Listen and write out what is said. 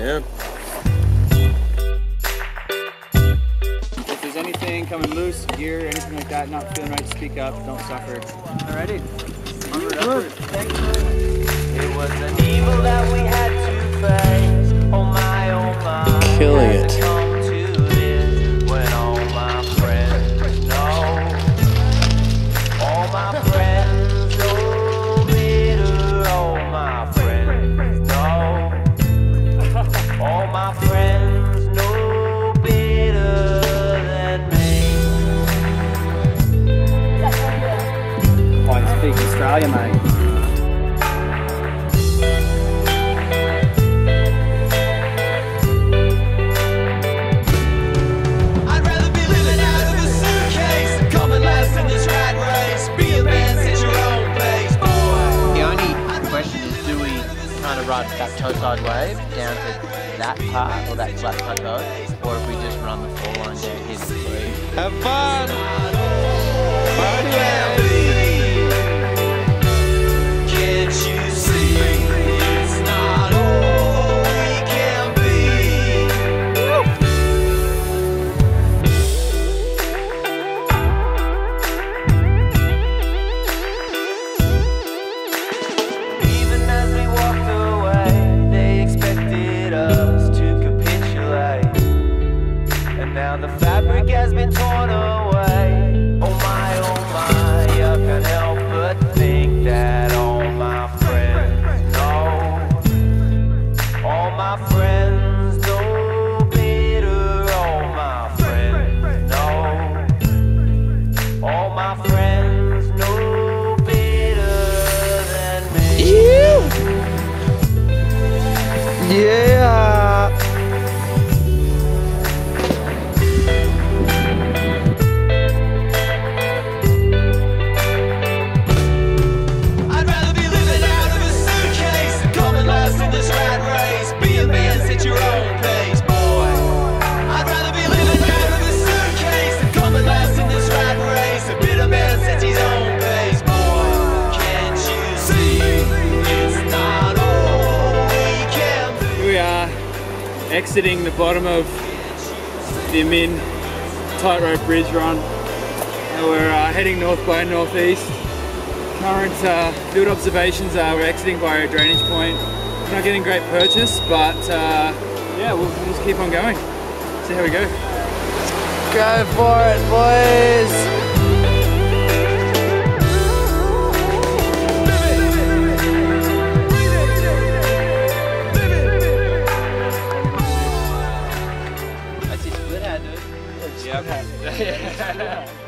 damn. If there's anything coming loose, gear, anything like that, not feeling right, speak up, don't suffer. Alrighty. It was an evil that we had to face. Oh my, oh my. Killing it. Australia, mate. I'd rather be living out of a suitcase, coming last in this rat race, be a man at your own place, boy. The only question is, do we kind of ride that toe side wave down to that part or that flat plateau, or if we just run the full line down here to 3? Have fun! Party out! Exiting the bottom of the Min tightrope bridge run, and we're heading north by northeast. Current field observations are we're exiting by a drainage point. We're not getting great purchase, but yeah, we'll just keep on going. See how we go. Go for it, boys! Yeah.